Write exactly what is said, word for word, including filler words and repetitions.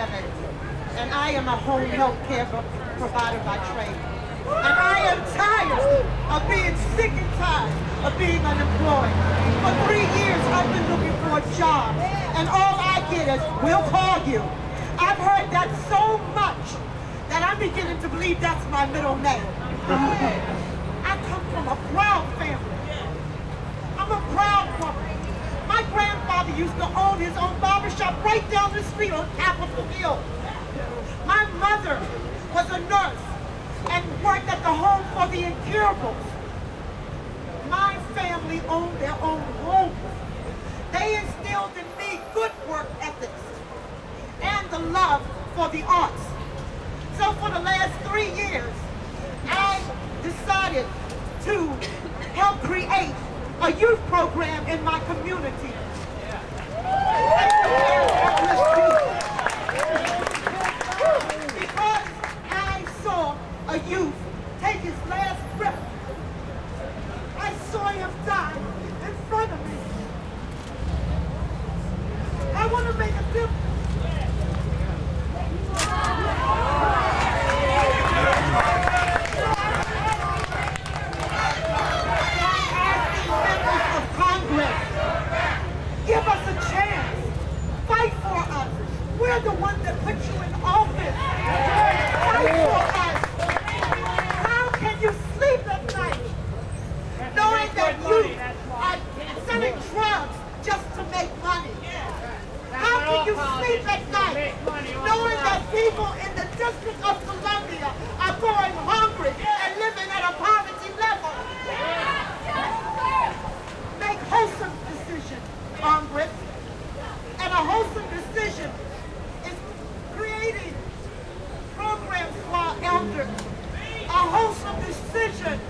Evans, and I am a home health care provider by trade. And I am tired of being sick and tired of being unemployed. For three years, I've been looking for a job, and all I get is, we'll call you. I've heard that so much that I'm beginning to believe that's my middle name. I come from a proud family. I'm a proud woman. My grandfather used to own his own barbershop right down the street on Capitol Hill. My mother was a nurse and worked at the Home for the Incurables. My family owned their own home. They instilled in me good work ethics and the love for the arts. So for the last three years, I decided to help create a youth program in my community. Because I saw a youth take his last breath. I saw him die in front of me. I want to make a difference. The one that put you in office. Fight for us. How can you sleep at night knowing that you are selling drugs just to make money? How can you sleep at night knowing that people in the District of Columbia are going hungry and living at a poverty level? Make wholesome decisions, Congress. And a wholesome decision a wholesome decision